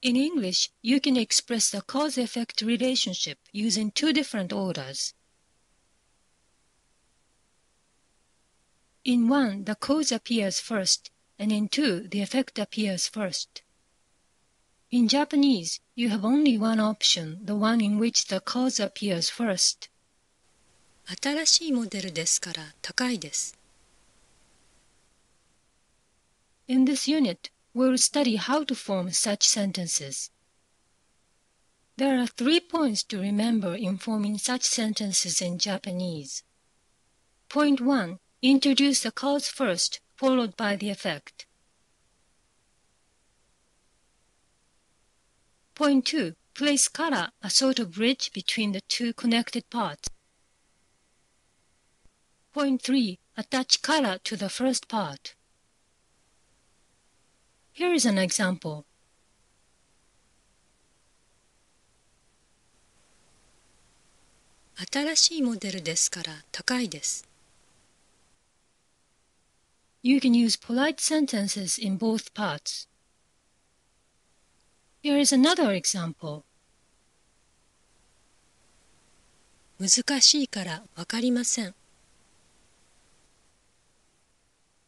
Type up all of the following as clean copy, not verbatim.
In English, you can express the cause-effect relationship using two different orders. In one, the cause appears first, and in two, the effect appears first. In Japanese, you have only one option, the one in which the cause appears first. 新しいモデルですから高いです。 In this unit, we'll study how to form such sentences. There are 3 points to remember in forming such sentences in Japanese. Point 1. Introduce the cause first, followed by the effect. Point 2. Place kara, a sort of bridge between the two connected parts. Point 3. Attach kara to the first part. Here is an example. You can use polite sentences in both parts. Here is another example. 難しいからわかりません。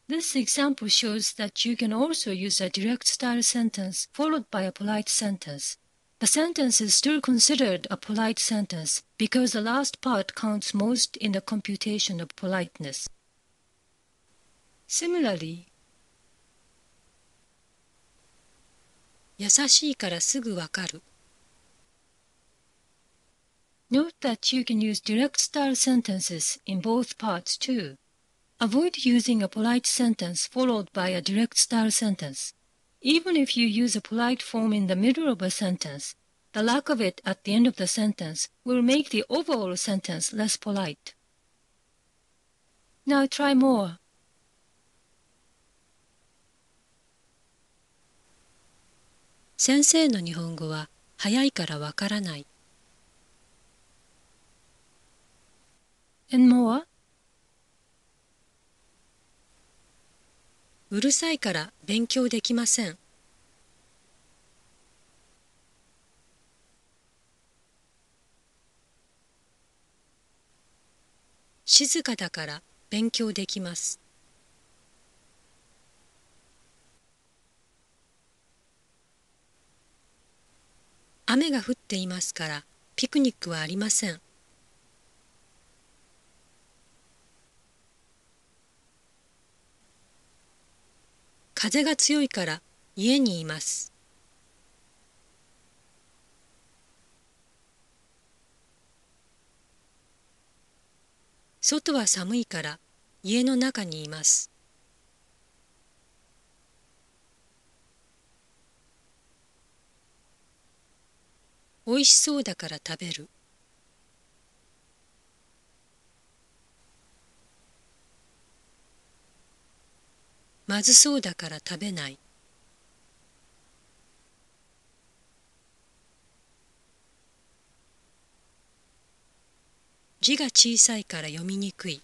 This example shows that you can also use a direct style sentence followed by a polite sentence. The sentence is still considered a polite sentence because the last part counts most in the computation of politeness. Similarly, 優しいからすぐわかる。 Note that you can use direct style sentences in both parts too. Avoid using a polite sentence followed by a direct style sentence. Even if you use a polite form in the middle of a sentence, the lack of it at the end of the sentence will make the overall sentence less polite. Now try more. 先生の日本語は早いからわからない。 And more? うるさいから勉強できません。 静かだから勉強できます。 雨が降っていますからピクニックはありません。 風が強いから家にいます。外は寒いから家の中にいます。美味しそうだから食べる。まずそうだから食べない。字が小さいから読みにくい。